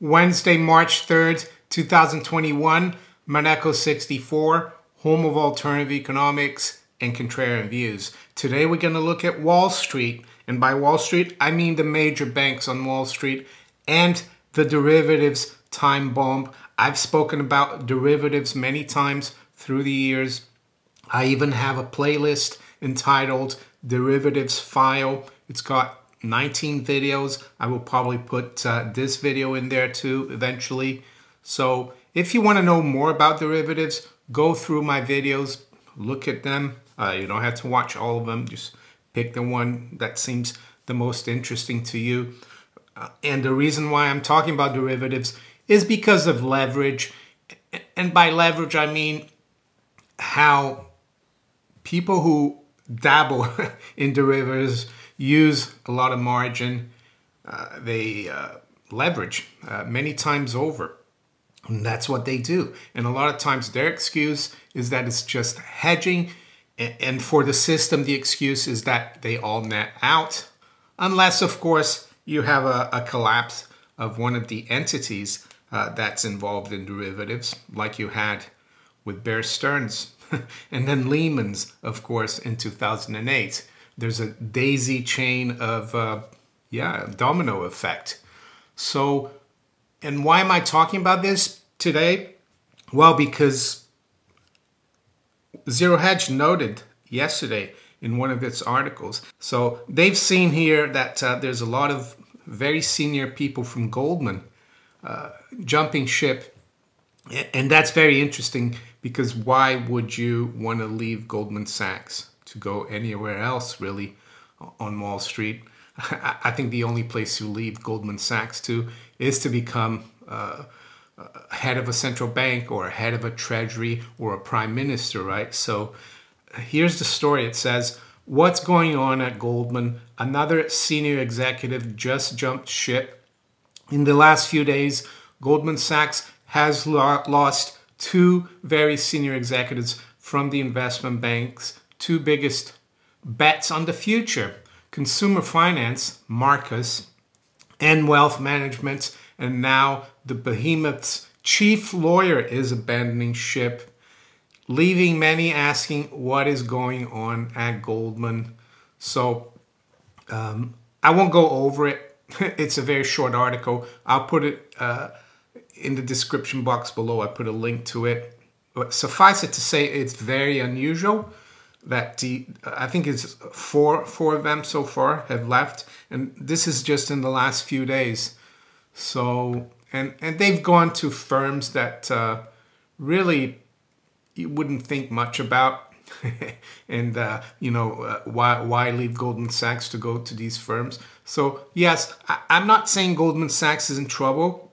Wednesday, March 3rd, 2021, Maneco 64, home of alternative economics and contrarian views. Today we're going to look at Wall Street, and by Wall Street I mean the major banks on Wall Street and the derivatives time bomb. I've spoken about derivatives many times through the years. I even have a playlist entitled Derivatives File. It's got 19 videos. I will probably put this video in there too eventually. So if you want to know more about derivatives, go through my videos, look at them. You don't have to watch all of them. Just pick the one that seems the most interesting to you. And the reason why I'm talking about derivatives is because of leverage. And by leverage, I mean how people who dabble in derivatives use a lot of margin. They leverage many times over. And that's what they do. And a lot of times their excuse is that it's just hedging. And for the system, the excuse is that they all net out. Unless, of course, you have a collapse of one of the entities that's involved in derivatives, like you had with Bear Stearns and then Lehman's, of course, in 2008. There's a daisy chain of, domino effect. So, and why am I talking about this today? Well, because Zero Hedge noted yesterday in one of its articles. So they've seen here that there's a lot of very senior people from Goldman jumping ship. And that's very interesting, because why would you want to leave Goldman Sachs to go anywhere else, really, on Wall Street? I think the only place you leave Goldman Sachs to is to become head of a central bank or head of a treasury or a prime minister, right? So here's the story. It says, what's going on at Goldman? Another senior executive just jumped ship. In the last few days, Goldman Sachs has lost two very senior executives from the investment bank's two biggest bets on the future: consumer finance, Marcus, and wealth management. And now the behemoth's chief lawyer is abandoning ship, leaving many asking what is going on at Goldman. So I won't go over it. It's a very short article. I'll put it in the description box below. I put a link to it. But suffice it to say, it's very unusual that I think it's four of them so far have left, and this is just in the last few days. So and they've gone to firms that really you wouldn't think much about, and why leave Goldman Sachs to go to these firms? So yes, I'm not saying Goldman Sachs is in trouble,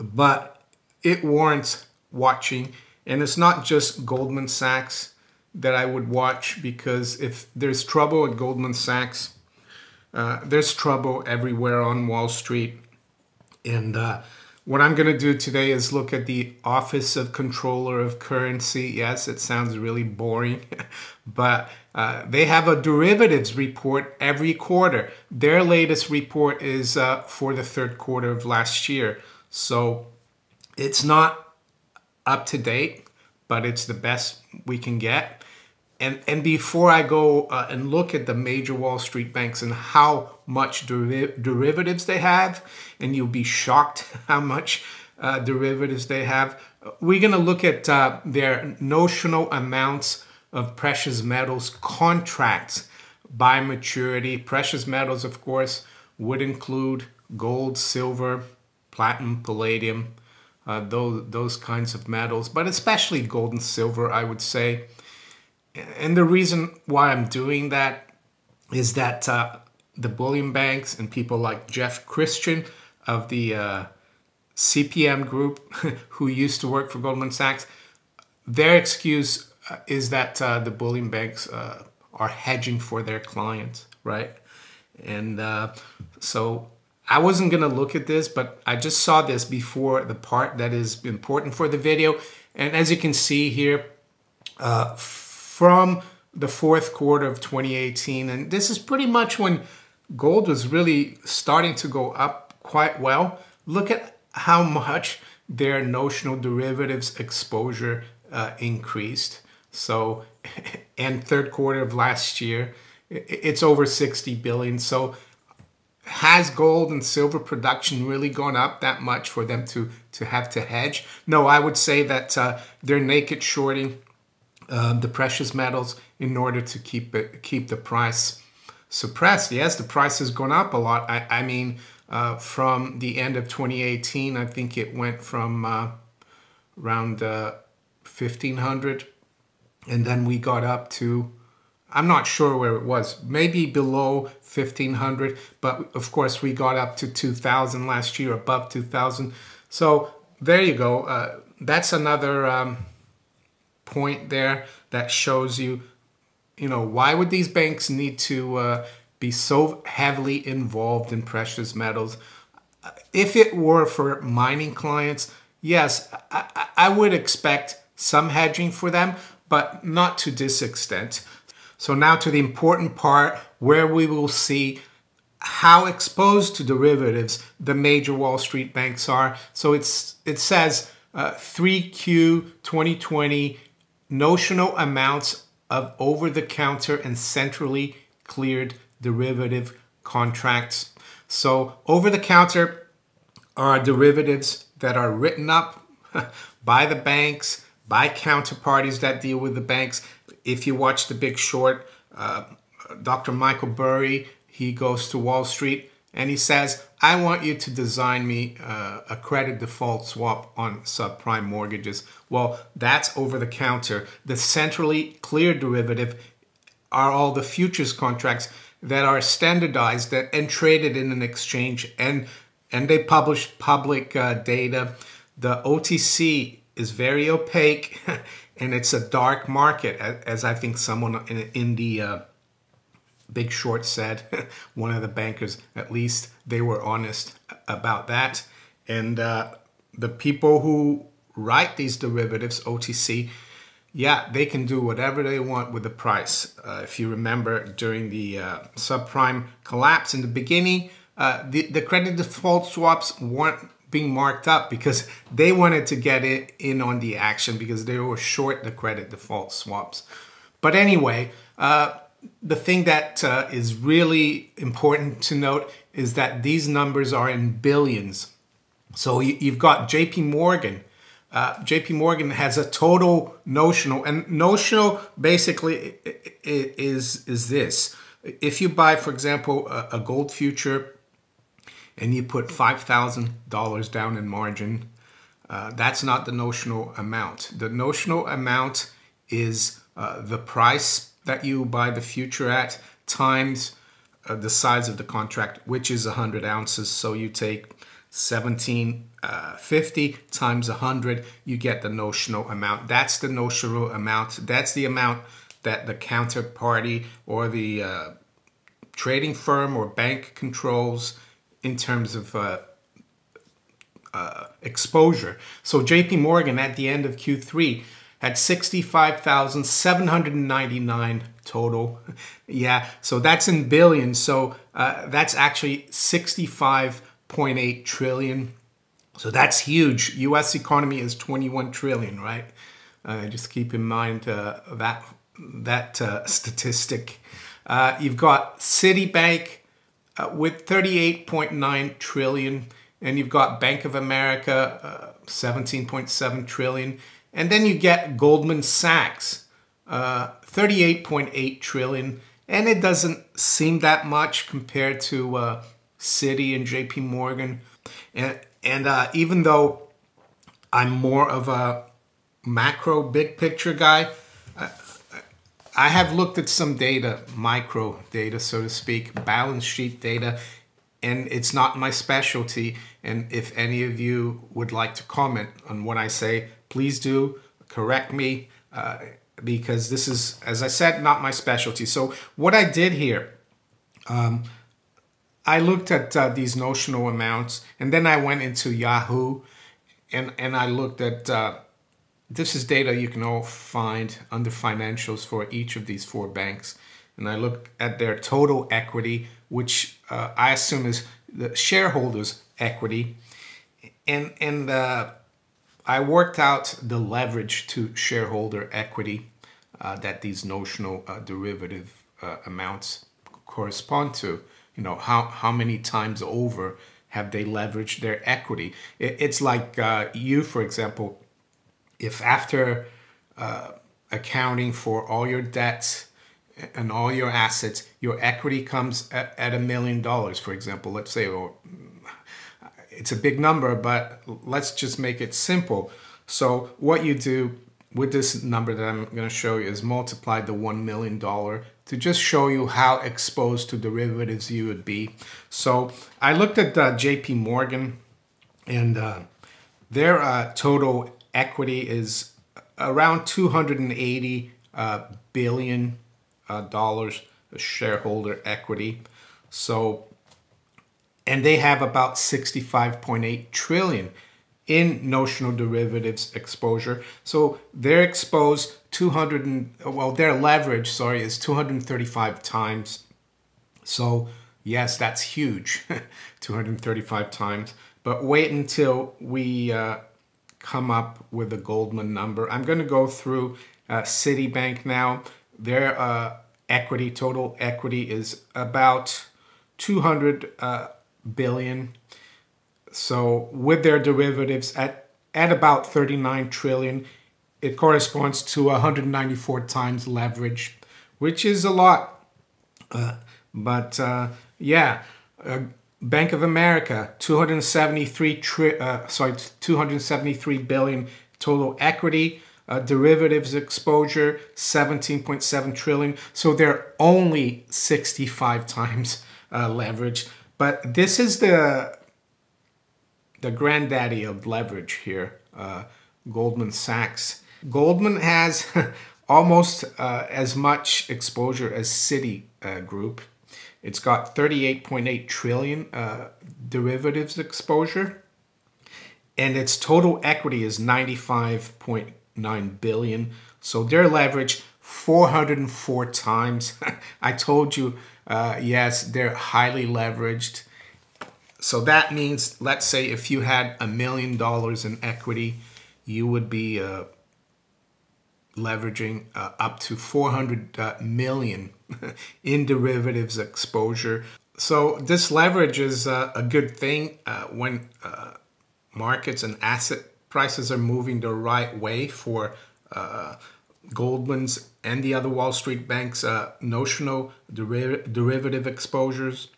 but it warrants watching. And it's not just Goldman Sachs that I would watch, because if there's trouble at Goldman Sachs, there's trouble everywhere on Wall Street. And what I'm going to do today is look at the Office of Controller of Currency. Yes, it sounds really boring, but they have a derivatives report every quarter. Their latest report is for the third quarter of last year. So it's not up to date, but it's the best we can get. And before I go and look at the major Wall Street banks and how much derivatives they have, and you'll be shocked how much derivatives they have, we're going to look at their notional amounts of precious metals contracts by maturity. Precious metals, of course, would include gold, silver, platinum, palladium, those kinds of metals, but especially gold and silver, I would say. And the reason why I'm doing that is that the bullion banks and people like Jeff Christian of the CPM group, who used to work for Goldman Sachs, their excuse is that the bullion banks are hedging for their clients, right? And so I wasn't going to look at this, but I just saw this before the part that is important for the video. And as you can see here, from the fourth quarter of 2018. And this is pretty much when gold was really starting to go up quite well. Look at how much their notional derivatives exposure increased. So, and third quarter of last year, it's over 60 billion. So has gold and silver production really gone up that much for them to have to hedge? No, I would say that they're naked shorting the precious metals in order to keep the price suppressed. Yes, the price has gone up a lot. I mean, from the end of 2018, I think it went from around 1,500, and then we got up to, I'm not sure where it was, maybe below 1,500, but of course we got up to 2,000 last year, above 2,000. So there you go. That's another point there that shows you, you know, why would these banks need to be so heavily involved in precious metals? If it were for mining clients, yes, I would expect some hedging for them, but not to this extent. So now to the important part where we will see how exposed to derivatives the major Wall Street banks are. So it says 3Q 2020 notional amounts of over-the-counter and centrally cleared derivative contracts. So over-the-counter are derivatives that are written up by the banks, by counterparties that deal with the banks. If you watch The Big Short, Dr. Michael Burry, he goes to Wall Street and he says, I want you to design me a credit default swap on subprime mortgages. Well, that's over the counter. The centrally cleared derivative are all the futures contracts that are standardized and traded in an exchange, and they publish public data. The OTC is very opaque. And it's a dark market, as I think someone in the Big Short said, one of the bankers, at least they were honest about that. And the people who write these derivatives, OTC, yeah, they can do whatever they want with the price. If you remember, during the subprime collapse in the beginning, the credit default swaps weren't being marked up because they wanted to get it in on the action because they were short the credit default swaps. But anyway, the thing that is really important to note is that these numbers are in billions. So you've got JP Morgan. JP Morgan has a total notional, and notional basically is this. If you buy, for example, a gold future, and you put $5,000 down in margin, that's not the notional amount. The notional amount is the price that you buy the future at times the size of the contract, which is 100 ounces. So you take 1750 times 100, you get the notional amount. That's the notional amount. That's the amount that the counterparty or the trading firm or bank controls in terms of exposure. So JP Morgan at the end of Q3 had 65,799 total. Yeah, so that's in billions. So that's actually 65.8 trillion. So that's huge. US economy is 21 trillion, right? Just keep in mind that statistic. You've got Citibank, with 38.9 trillion, and you've got Bank of America, 17.7 trillion, and then you get Goldman Sachs, 38.8 trillion, and it doesn't seem that much compared to Citi and JP Morgan. And even though I'm more of a macro big picture guy, I have looked at some data, micro data, so to speak, balance sheet data, and it's not my specialty. And if any of you would like to comment on what I say, please do, correct me, because this is, as I said, not my specialty. So what I did here, I looked at these notional amounts, and then I went into Yahoo, and I looked at... this is data you can all find under financials for each of these four banks. And I look at their total equity, which I assume is the shareholders' equity. And I worked out the leverage to shareholder equity that these notional derivative amounts correspond to. You know, how many times over have they leveraged their equity? It's like you, for example, if after accounting for all your debts and all your assets, your equity comes at $1 million, for example, let's say, or it's a big number, but let's just make it simple. So what you do with this number that I'm going to show you is multiply the $1 million to just show you how exposed to derivatives you would be. So I looked at JP Morgan, and their total equity is around $280 billion shareholder equity. So, and they have about $65.8 trillion in notional derivatives exposure. So they're exposed their leverage, sorry, is 235 times. So yes, that's huge, 235 times. But wait until we come up with a Goldman number. I'm gonna go through Citibank now. Their equity, total equity is about 200, billion. So with their derivatives at about 39 trillion, it corresponds to 194 times leverage, which is a lot. Bank of America, 273 billion total equity, derivatives exposure 17.7 trillion. So they're only 65 times leveraged. But this is the granddaddy of leverage here, Goldman Sachs. Goldman has almost as much exposure as Citigroup. It's got 38.8 trillion derivatives exposure, and its total equity is 95.9 billion. So their leverage 404 times. I told you. Yes, they're highly leveraged. So that means, let's say if you had $1 million in equity, you would be leveraging up to 400 million in derivatives exposure. So this leverage is a good thing when markets and asset prices are moving the right way for Goldman's and the other Wall Street banks' notional derivative exposures.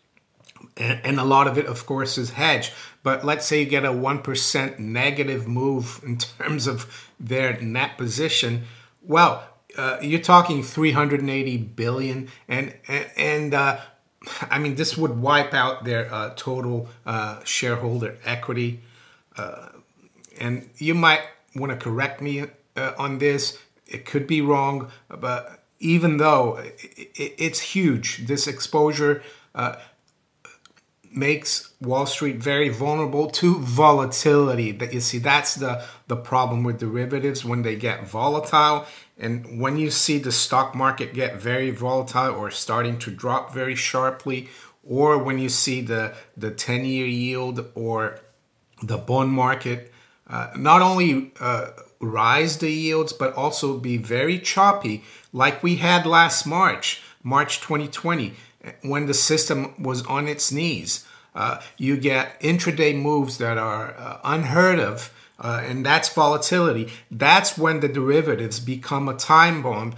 And a lot of it, of course, is hedge. But let's say you get a 1% negative move in terms of their net position. Well, you're talking 380 billion. And I mean, this would wipe out their total shareholder equity. And you might want to correct me on this. It could be wrong, but even though it's huge, this exposure makes Wall Street very vulnerable to volatility. But you see, that's the problem with derivatives when they get volatile. And when you see the stock market get very volatile or starting to drop very sharply, or when you see the 10-year yield or the bond market, not only rise the yields, but also be very choppy, like we had last March 2020, when the system was on its knees. You get intraday moves that are unheard of, and that's volatility. That's when the derivatives become a time bomb.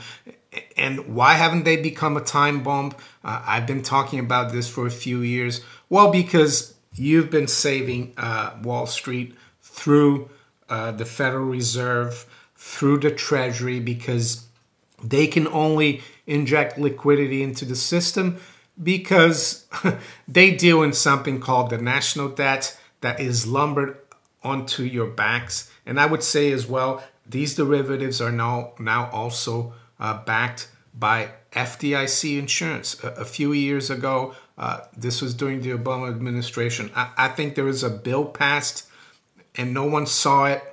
And why haven't they become a time bomb? I've been talking about this for a few years. Well, because you've been saving Wall Street through the Federal Reserve, through the Treasury, because they can only inject liquidity into the system because they deal in something called the national debt that is lumbered onto your backs. And I would say as well, these derivatives are now also backed by FDIC insurance. A few years ago, this was during the Obama administration. I think there was a bill passed and no one saw it.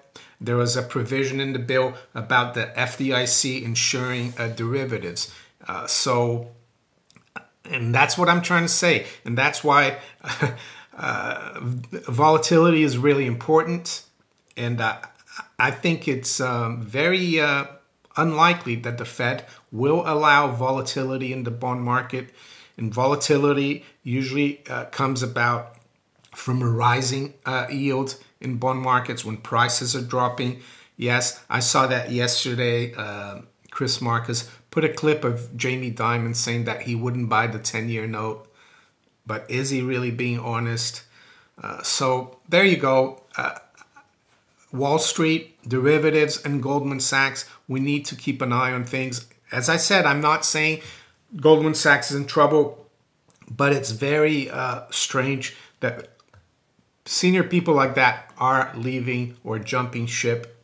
There was a provision in the bill about the FDIC insuring derivatives. And that's what I'm trying to say. And that's why Volatility is really important, and I think it's very unlikely that the Fed will allow volatility in the bond market. And volatility usually comes about from a rising yield in bond markets when prices are dropping. Yes, I saw that yesterday. Chris Marcus put a clip of Jamie Dimon saying that he wouldn't buy the 10-year note. But is he really being honest? So there you go. Wall Street, derivatives, and Goldman Sachs, we need to keep an eye on things. As I said, I'm not saying Goldman Sachs is in trouble, but it's very strange that senior people like that are leaving or jumping ship.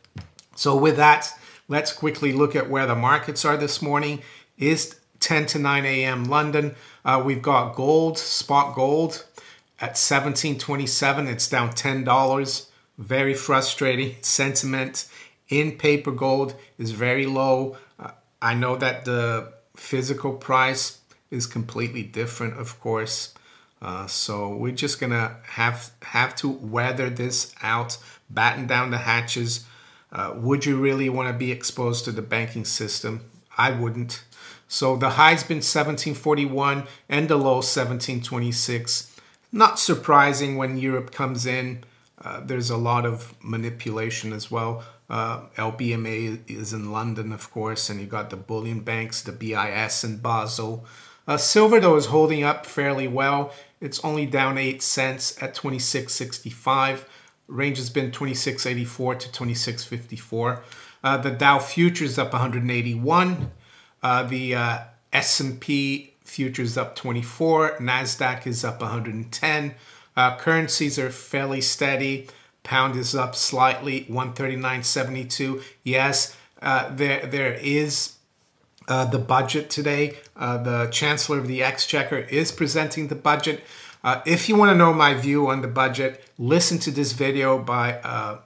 So with that, let's quickly look at where the markets are this morning. It's 10 to 9 a.m. London. We've got gold, spot gold at $17.27. It's down $10. Very frustrating sentiment. In paper gold is very low. I know that the physical price is completely different, of course. So we're just gonna have to weather this out, batten down the hatches. Would you really want to be exposed to the banking system? I wouldn't. So the high's been 1741 and the low 1726. Not surprising when Europe comes in. There's a lot of manipulation as well. LBMA is in London, of course, and you got the bullion banks, the BIS in Basel. Silver, though, is holding up fairly well. It's only down 8 cents at 26.65. Range has been 26.84 to 26.54. The Dow futures up 181. The S&P futures up 24. NASDAQ is up 110. Currencies are fairly steady. Pound is up slightly, 139.72. Yes, there is the budget today. The Chancellor of the Exchequer is presenting the budget. If you want to know my view on the budget, listen to this video by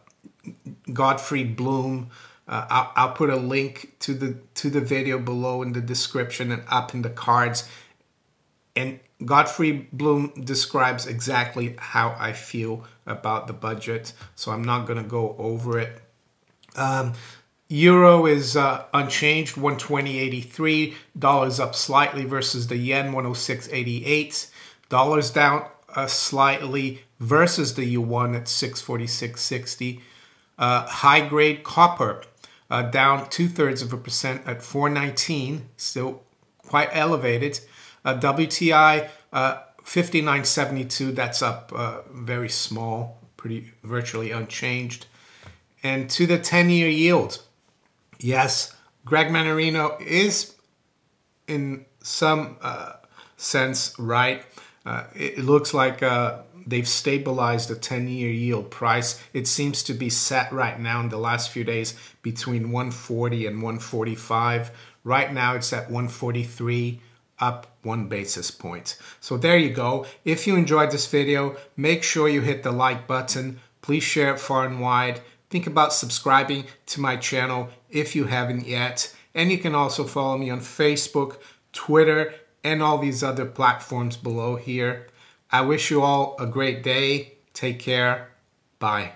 Godfrey Bloom. I'll put a link to the video below in the description and up in the cards. And Godfrey Bloom describes exactly how I feel about the budget, so I'm not going to go over it. Euro is unchanged, 120.83. Dollar's up slightly versus the yen, 106.88. Dollar's down slightly versus the yuan at 646.60. High grade copper down 2/3% at 4.19, still quite elevated. WTI 59.72, that's up very small, pretty virtually unchanged. And to the 10-year yield, yes, Greg Manorino is in some sense right. It looks like they've stabilized the 10-year yield price. It seems to be set right now in the last few days between 140 and 145. Right now it's at 143. Up 1 basis point. So there you go. If you enjoyed this video, make sure you hit the like button. Please share it far and wide. Think about subscribing to my channel if you haven't yet. And you can also follow me on Facebook, Twitter, and all these other platforms below here. I wish you all a great day. Take care. Bye.